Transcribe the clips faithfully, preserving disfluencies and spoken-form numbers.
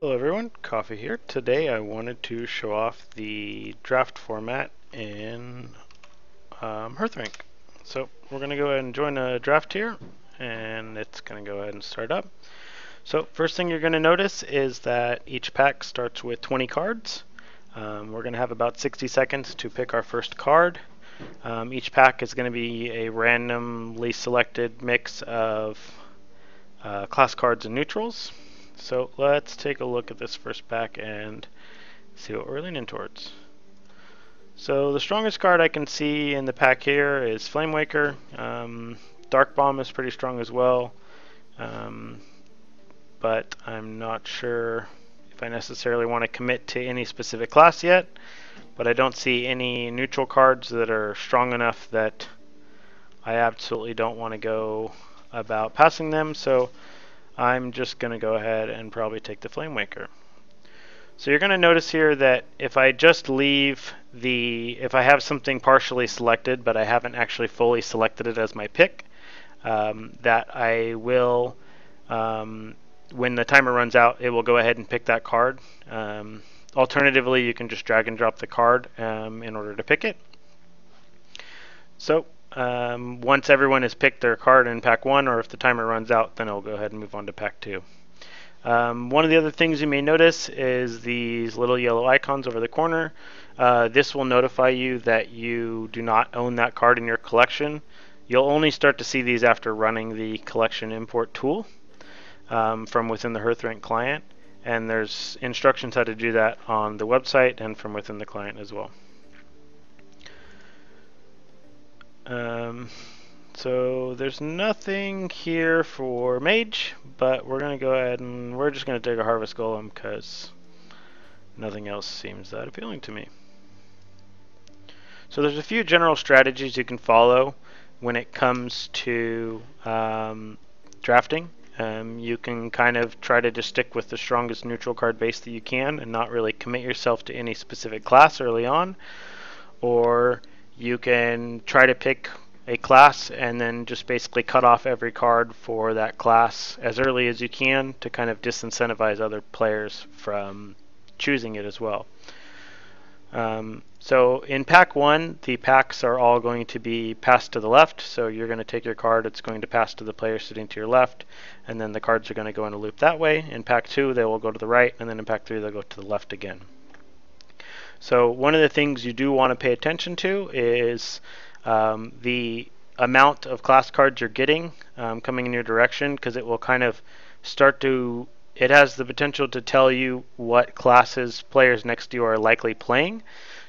Hello everyone, Coffee here. Today I wanted to show off the draft format in um, HearthRank. So we're going to go ahead and join a draft here, and it's going to go ahead and start up. So first thing you're going to notice is that each pack starts with twenty cards. Um, we're going to have about sixty seconds to pick our first card. Um, each pack is going to be a randomly selected mix of uh, class cards and neutrals. So let's take a look at this first pack and see what we're leaning towards. So the strongest card I can see in the pack here is Flamewaker. Um, Dark Bomb is pretty strong as well, um, but I'm not sure if I necessarily want to commit to any specific class yet. But I don't see any neutral cards that are strong enough that I absolutely don't want to go about passing them. So I'm just going to go ahead and probably take the Flamewaker. So you're going to notice here that if I just leave the, if I have something partially selected, but I haven't actually fully selected it as my pick, um, that I will, um, when the timer runs out, it will go ahead and pick that card. Um, alternatively, you can just drag and drop the card um, in order to pick it. So Um, once everyone has picked their card in pack one, or if the timer runs out, then I'll go ahead and move on to pack two. Um, one of the other things you may notice is these little yellow icons over the corner. Uh, this will notify you that you do not own that card in your collection. You'll only start to see these after running the collection import tool um, from within the HearthRank client, and there's instructions how to do that on the website and from within the client as well. Um, so there's nothing here for Mage, but we're going to go ahead and we're just going to take a Harvest Golem because nothing else seems that appealing to me. So there's a few general strategies you can follow when it comes to um, drafting. Um, you can kind of try to just stick with the strongest neutral card base that you can and not really commit yourself to any specific class early on, or you can try to pick a class and then just basically cut off every card for that class as early as you can to kind of disincentivize other players from choosing it as well. Um, so in pack one, the packs are all going to be passed to the left. So you're going to take your card, it's going to pass to the player sitting to your left, and then the cards are going to go in a loop that way. In pack two, they will go to the right, and then in pack three, they'll go to the left again. So one of the things you do want to pay attention to is um, the amount of class cards you're getting um, coming in your direction, because it will kind of start to, it has the potential to tell you what classes players next to you are likely playing,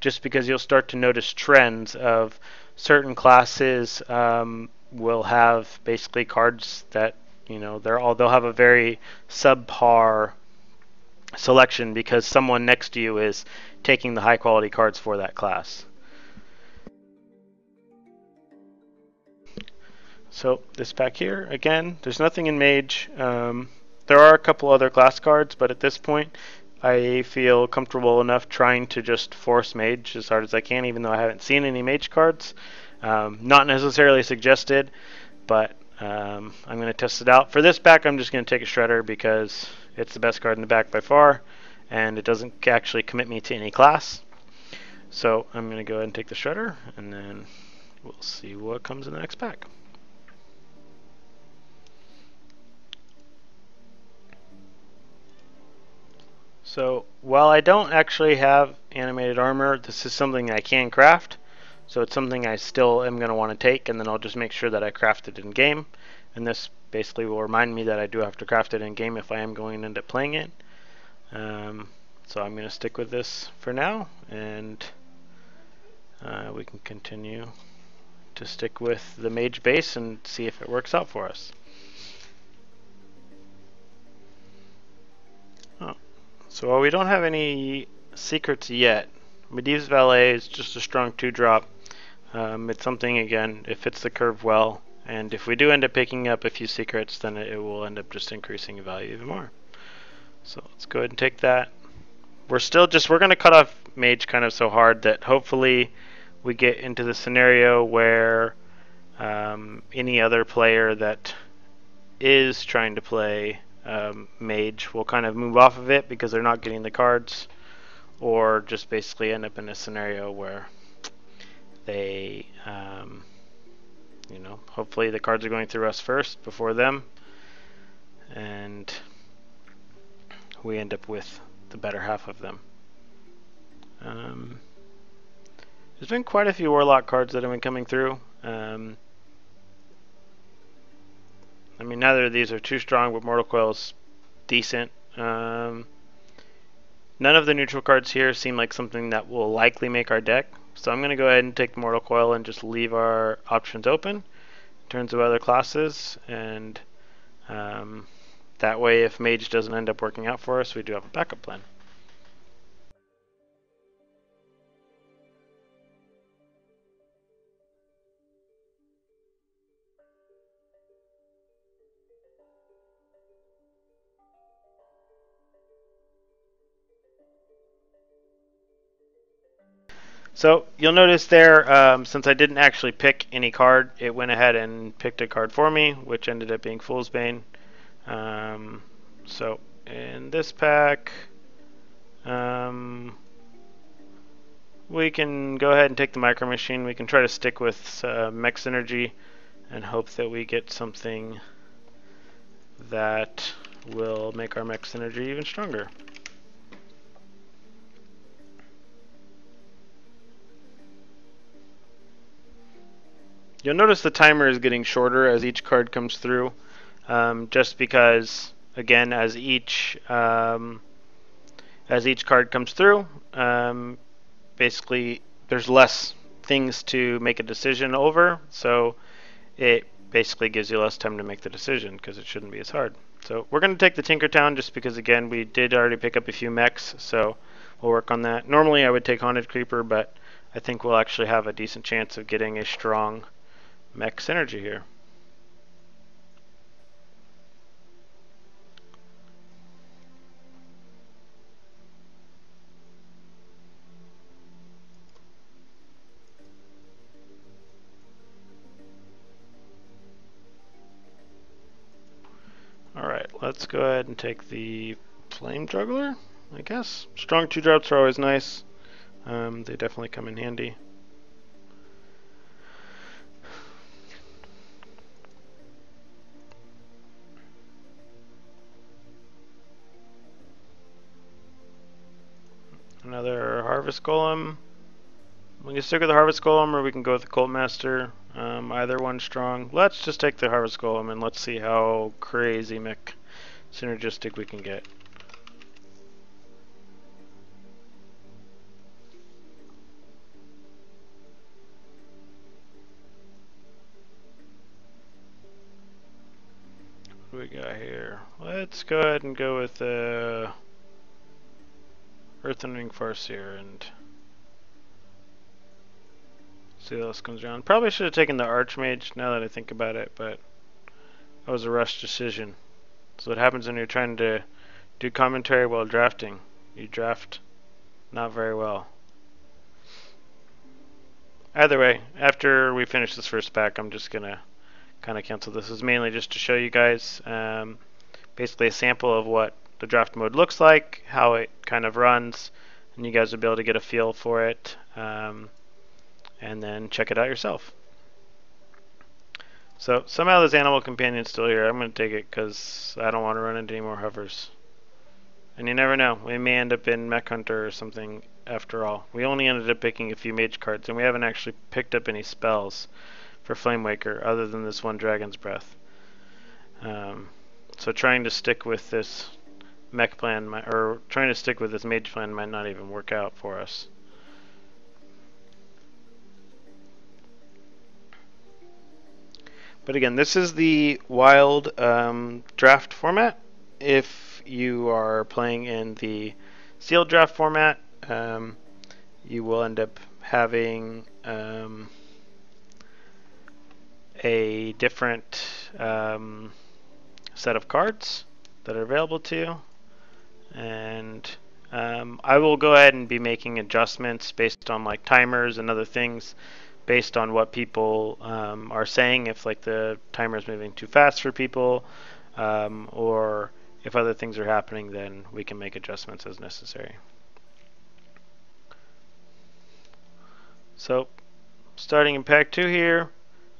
just because you'll start to notice trends of certain classes um, will have basically cards that, you know, they're all, they'll have a very subpar selection because someone next to you is taking the high quality cards for that class. So this pack here, again, there's nothing in Mage. Um, there are a couple other class cards, but at this point I feel comfortable enough trying to just force Mage as hard as I can, even though I haven't seen any Mage cards. Um, not necessarily suggested, but um, I'm going to test it out. For this pack I'm just going to take a Shredder because it's the best card in the pack by far, and it doesn't actually commit me to any class. So I'm going to go ahead and take the Shredder, and then we'll see what comes in the next pack. So while I don't actually have animated armor, this is something I can craft. So it's something I still am going to want to take, and then I'll just make sure that I craft it in game. And this basically will remind me that I do have to craft it in game if I am going to end up playing it. Um, so I'm going to stick with this for now, and uh, we can continue to stick with the Mage base and see if it works out for us. Oh. So while we don't have any secrets yet, Medivh's Valet is just a strong two drop. Um, it's something, again, it fits the curve well, and if we do end up picking up a few secrets, then it, it will end up just increasing the value even more. So let's go ahead and take that. We're still just, we're going to cut off Mage kind of so hard that hopefully we get into the scenario where um, any other player that is trying to play um, Mage will kind of move off of it because they're not getting the cards, or just basically end up in a scenario where they, um, you know, hopefully the cards are going through us first before them, and we end up with the better half of them. Um, there's been quite a few Warlock cards that have been coming through. Um, I mean, neither of these are too strong, but Mortal Coil is decent. Um, none of the neutral cards here seem like something that will likely make our deck, so I'm going to go ahead and take the Mortal Coil and just leave our options open in terms of other classes, and um, that way if Mage doesn't end up working out for us, we do have a backup plan. So you'll notice there, um, since I didn't actually pick any card, it went ahead and picked a card for me, which ended up being Fool's Bane. Um, so in this pack, um, we can go ahead and take the Micro Machine. We can try to stick with uh, Mech Synergy and hope that we get something that will make our Mech Synergy even stronger. You'll notice the timer is getting shorter as each card comes through, um, just because, again, as each um, as each card comes through, um, basically there's less things to make a decision over, so it basically gives you less time to make the decision because it shouldn't be as hard. So we're going to take the Tinkertown just because, again, we did already pick up a few mechs, so we'll work on that. Normally I would take Haunted Creeper, but I think we'll actually have a decent chance of getting a strong Mech Synergy here. Alright, let's go ahead and take the Flame Juggler, I guess. Strong two drops are always nice. Um, they definitely come in handy. Another Harvest Golem. We can stick with the Harvest Golem, or we can go with the Cult Master. Um, either one's strong. Let's just take the Harvest Golem and let's see how crazy mech synergistic we can get. What do we got here? Let's go ahead and go with the Uh, Earthen Ring Farseer and see what else comes around. Probably should have taken the Archmage now that I think about it, but that was a rushed decision. So what happens when you're trying to do commentary while drafting? You draft not very well. Either way, after we finish this first pack, I'm just gonna kind of cancel this. This is mainly just to show you guys um, basically a sample of what the draft mode looks like, how it kind of runs, and you guys will be able to get a feel for it, um, and then check it out yourself. So somehow this animal companion's still here. I'm going to take it because I don't want to run into any more hovers. And you never know, we may end up in Mech Hunter or something after all. We only ended up picking a few Mage cards, and we haven't actually picked up any spells for Flamewaker other than this one Dragon's Breath. Um, so trying to stick with this Mech plan, my, or trying to stick with this Mage plan might not even work out for us. But again, this is the wild um, draft format. If you are playing in the sealed draft format, um, you will end up having um, a different um, set of cards that are available to you. And um, I will go ahead and be making adjustments based on like timers and other things, based on what people um, are saying, if like the timer is moving too fast for people, um, or if other things are happening, then we can make adjustments as necessary. So starting in pack two here,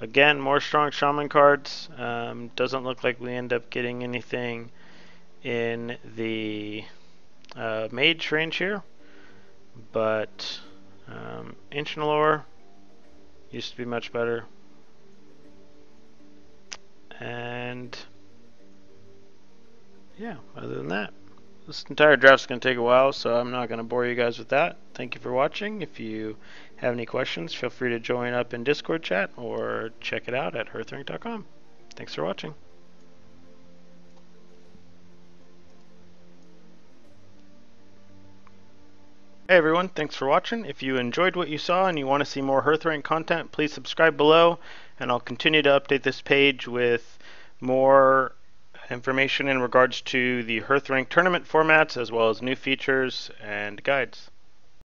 again, more strong shaman cards. Um, doesn't look like we end up getting anything in the uh, mage range here, but um, ancient lore used to be much better, and yeah, other than that, this entire draft's going to take a while, so I'm not going to bore you guys with that. Thank you for watching. If you have any questions, feel free to join up in Discord chat or check it out at hearth rank dot com. Thanks for watching. Hey everyone, thanks for watching. If you enjoyed what you saw and you want to see more HearthRank content, please subscribe below, and I'll continue to update this page with more information in regards to the HearthRank tournament formats, as well as new features and guides.